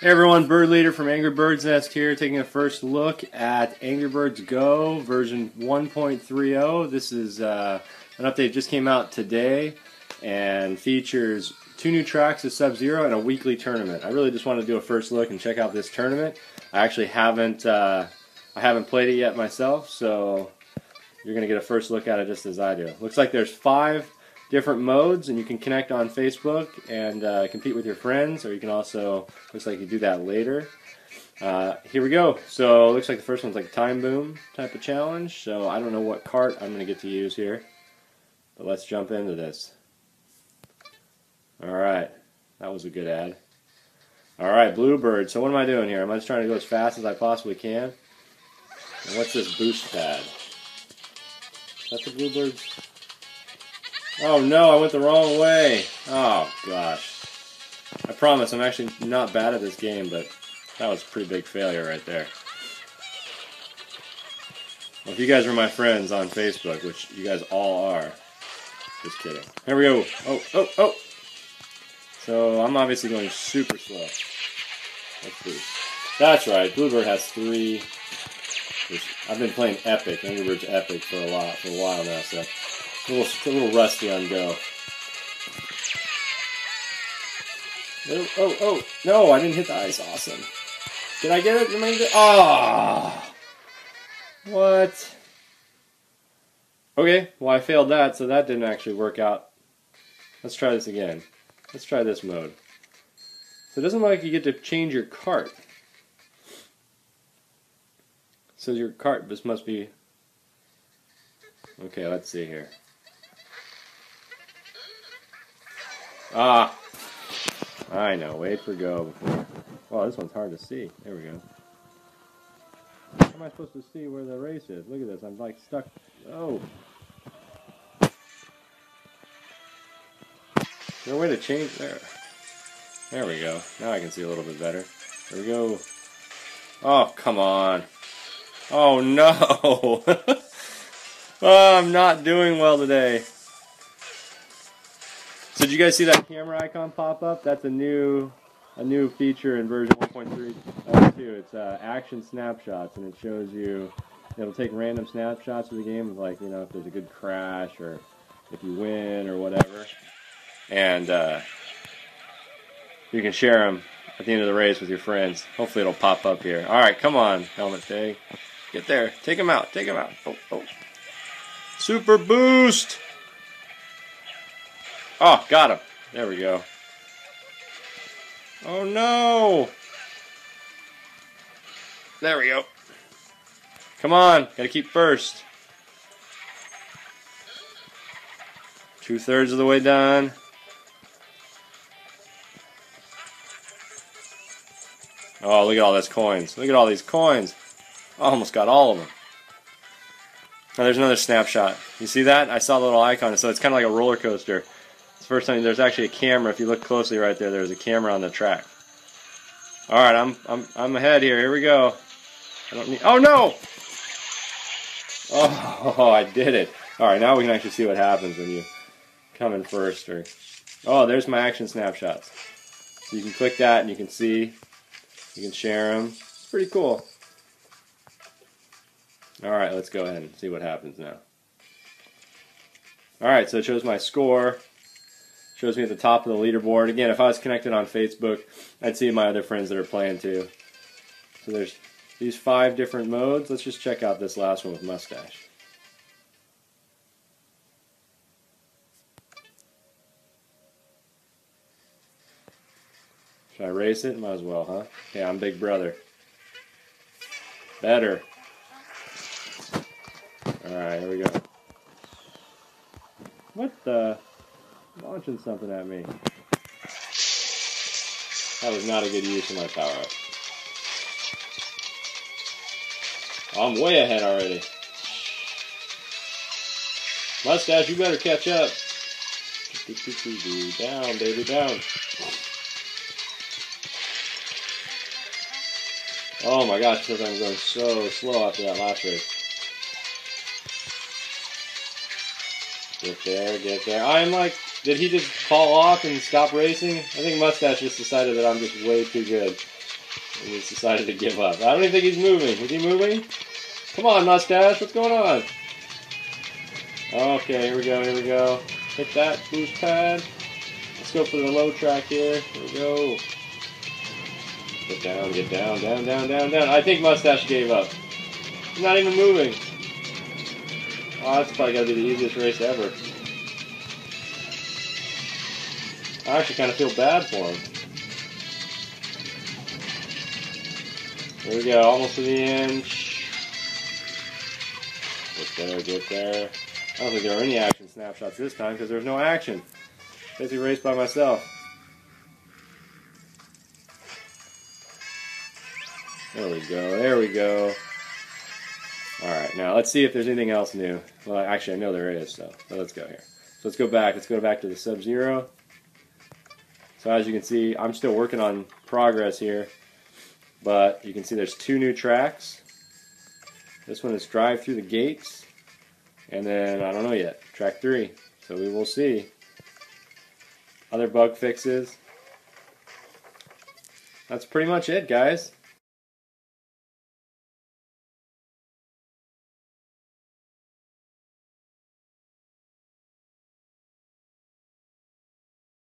Hey everyone, Bird Leader from Angry Birds Nest here, taking a first look at Angry Birds Go version 1.30. This is an update just came out today and features two new tracks of Sub Zero and a weekly tournament. I really just wanted to do a first look and check out this tournament. I actually haven't played it yet myself, so you're going to get a first look at it just as I do. Looks like there's five different modes, and you can connect on Facebook and compete with your friends, or you can also, looks like you do that later. Here we go. So it looks like the first one's like a time boom type of challenge, so I don't know what cart I'm going to get to use here, but let's jump into this. Alright, that was a good ad. Alright, Bluebird, so what am I doing here? I'm just trying to go as fast as I possibly can. And what's this boost pad? Is that the Bluebird? Oh no, I went the wrong way. Oh gosh. I promise I'm actually not bad at this game, but that was a pretty big failure right there. Well, if you guys are my friends on Facebook, which you guys all are, just kidding. Here we go. Oh, oh, oh. So I'm obviously going super slow. Let's boost. That's right, Bluebird has three. I've been playing Epic, Angry Birds Epic for a while now, so. A little rusty on Go. Oh, oh, oh! No, I didn't hit the ice. Awesome. Did I get it? Ah! Oh, what? Okay. Well, I failed that, so that didn't actually work out. Let's try this again. Let's try this mode. So it doesn't look like you get to change your cart. So your cart just must be. Okay. Let's see here. Ah, I know, wait for Go before. Wow, this one's hard to see. There we go. How am I supposed to see where the race is? Look at this, I'm like stuck. Oh. No way to change there. There we go. Now I can see a little bit better. There we go. Oh, come on. Oh, no. Oh, I'm not doing well today. So did you guys see that camera icon pop up? That's a new feature in version 1.3.2. It's action snapshots, and it shows you, it'll take random snapshots of the game of, like, you know, if there's a good crash or if you win or whatever. And you can share them at the end of the race with your friends. Hopefully it'll pop up here. All right, come on, helmet pig. Get there. Take him out. Take him out. Oh, oh. Super boost. Oh, got him. There we go. Oh, no. There we go. Come on. Got to keep first. Two-thirds of the way done. Oh, look at all those coins. Look at all these coins. I almost got all of them. Now, there's another snapshot. You see that? I saw the little icon, so it's kind of like a roller coaster. First time there's actually a camera. If you look closely right there, there's a camera on the track. All right, I'm ahead here. Here we go. I don't need. Oh no! Oh, I did it. All right, now we can actually see what happens when you come in first. Or oh, there's my action snapshots. So you can click that and you can see. You can share them. It's pretty cool. All right, let's go ahead and see what happens now. All right, so it shows my score. Shows me at the top of the leaderboard. Again, if I was connected on Facebook, I'd see my other friends that are playing too. So there's these five different modes. Let's just check out this last one with Mustache. Should I race it? Might as well, huh? Yeah, I'm Big Brother. Better. Alright, here we go. What the... Launching something at me. That was not a good use of my power up. I'm way ahead already. Mustache, you better catch up. Down, baby, down. Oh my gosh, because I'm going so slow after that last race. Get there, get there. I'm like... Did he just fall off and stop racing? I think Mustache just decided that I'm just way too good. and he's decided to give up. I don't even think he's moving. Is he moving? Come on, Mustache, what's going on? Okay, here we go, here we go. Hit that boost pad. Let's go for the low track here. Here we go. Get down, down. I think Mustache gave up. He's not even moving. Oh, that's probably got to be the easiest race ever. I actually kind of feel bad for him. Here we go, almost to the end. Get there, get there. I don't think there are any action snapshots this time because there's no action. Basically raced by myself. There we go, there we go. Alright, now let's see if there's anything else new. Well, actually I know there is, so let's go here. So let's go back. Let's go back to the Sub Zero. So as you can see, I'm still working on progress here. But you can see there's two new tracks. This one is Drive Through the Gates. And then, I don't know yet, track 3. So we will see. Other bug fixes. That's pretty much it, guys.